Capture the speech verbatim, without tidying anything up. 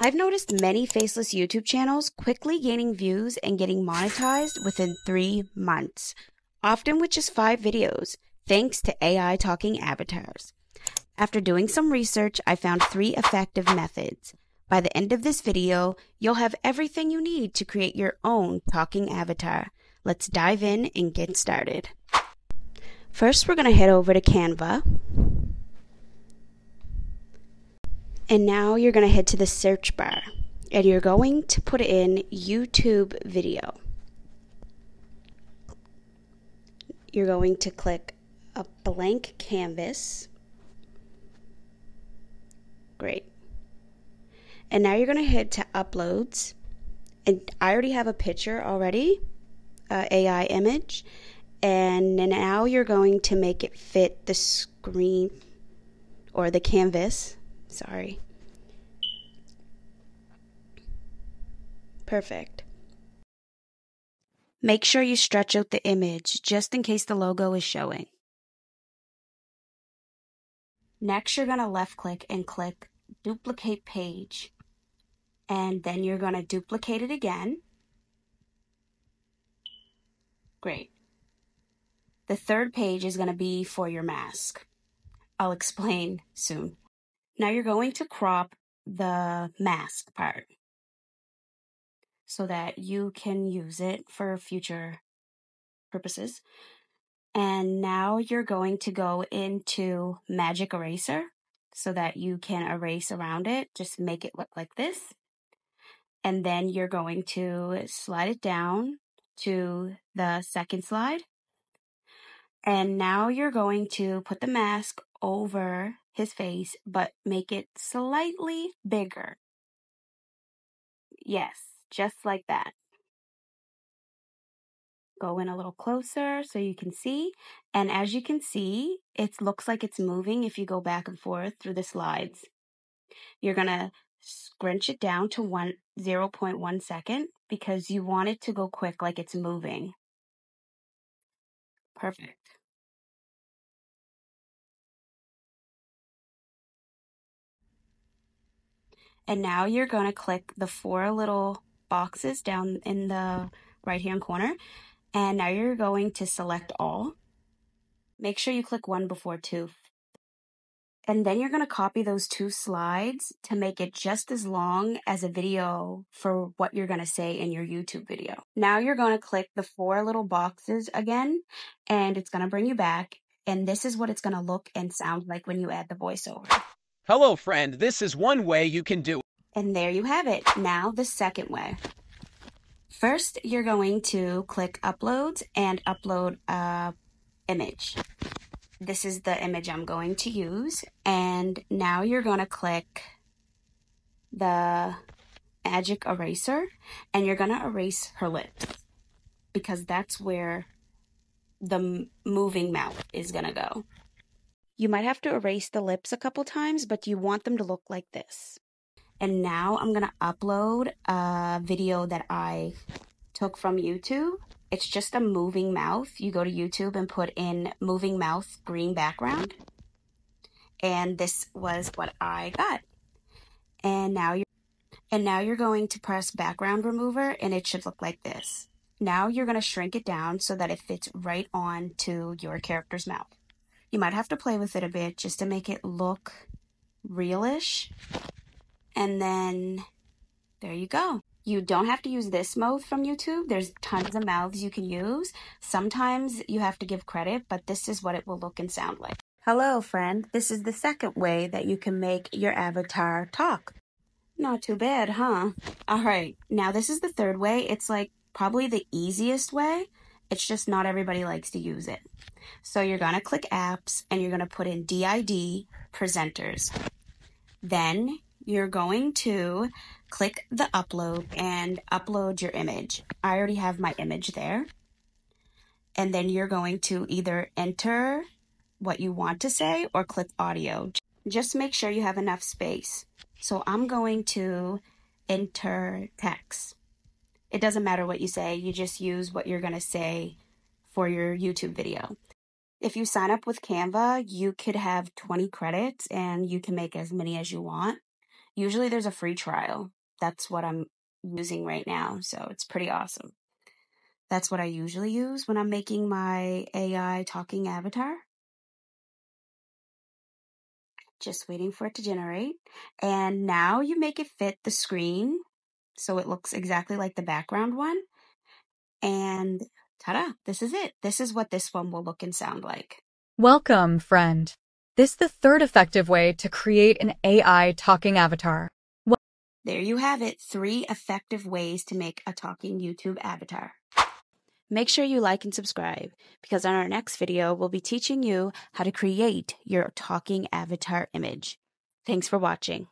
I've noticed many faceless YouTube channels quickly gaining views and getting monetized within three months, often with just five videos, thanks to A I talking avatars. After doing some research, I found three effective methods. By the end of this video, you'll have everything you need to create your own talking avatar. Let's dive in and get started. First, we're going to head over to Canva. And now you're going to head to the search bar and you're going to put in YouTube video. You're going to click a blank canvas. Great. And now you're going to head to uploads. And I already have a picture already, uh, A I image. And now you're going to make it fit the screen or the canvas. Sorry. Perfect. Make sure you stretch out the image just in case the logo is showing. Next, you're going to left click and click duplicate page. And then you're going to duplicate it again. Great. The third page is going to be for your mask. I'll explain soon. Now you're going to crop the mask part so that you can use it for future purposes. And now you're going to go into Magic Eraser so that you can erase around it. Just make it look like this. And then you're going to slide it down to the second slide. And now you're going to put the mask over his face, but make it slightly bigger. Yes, just like that. Go in a little closer so you can see. And as you can see, it looks like it's moving if you go back and forth through the slides. You're going to scrunch it down to one, zero point one second because you want it to go quick like it's moving. Perfect. And now you're going to click the four little boxes down in the right-hand corner. And now you're going to select all. Make sure you click one before two. And then you're going to copy those two slides to make it just as long as a video for what you're going to say in your YouTube video. Now you're going to click the four little boxes again, and it's going to bring you back. And this is what it's going to look and sound like when you add the voiceover. Hello, friend. This is one way you can do it. And there you have it. Now the second way. First, you're going to click uploads and upload a image. This is the image I'm going to use. And now you're going to click the magic eraser and you're going to erase her lips because that's where the moving mouth is going to go. You might have to erase the lips a couple times, but you want them to look like this. And now I'm going to upload a video that I took from YouTube. It's just a moving mouth. You go to YouTube and put in moving mouth green background. And this was what I got. And now you're, and now you're going to press background remover and it should look like this. Now you're going to shrink it down so that it fits right on to your character's mouth. You might have to play with it a bit just to make it look realish. And then there you go. You don't have to use this mouth from YouTube. There's tons of mouths you can use. Sometimes you have to give credit, but this is what it will look and sound like. Hello, friend. This is the second way that you can make your avatar talk. Not too bad, huh? All right. Now this is the third way. It's like probably the easiest way. It's just not everybody likes to use it. So you're going to click apps and you're going to put in D I D presenters. Then you're going to click the upload and upload your image. I already have my image there. And then you're going to either enter what you want to say or click audio. Just make sure you have enough space. So I'm going to enter text. It doesn't matter what you say. You just use what you're going to say for your YouTube video. If you sign up with Canva, you could have twenty credits and you can make as many as you want. Usually there's a free trial. That's what I'm using right now, so it's pretty awesome. That's what I usually use when I'm making my A I talking avatar. Just waiting for it to generate. And now you make it fit the screen so it looks exactly like the background one. And ta-da, this is it. This is what this one will look and sound like. Welcome, friend. This is the third effective way to create an A I talking avatar. Well, there you have it. Three effective ways to make a talking YouTube avatar. Make sure you like and subscribe, because on our next video, we'll be teaching you how to create your talking avatar image. Thanks for watching.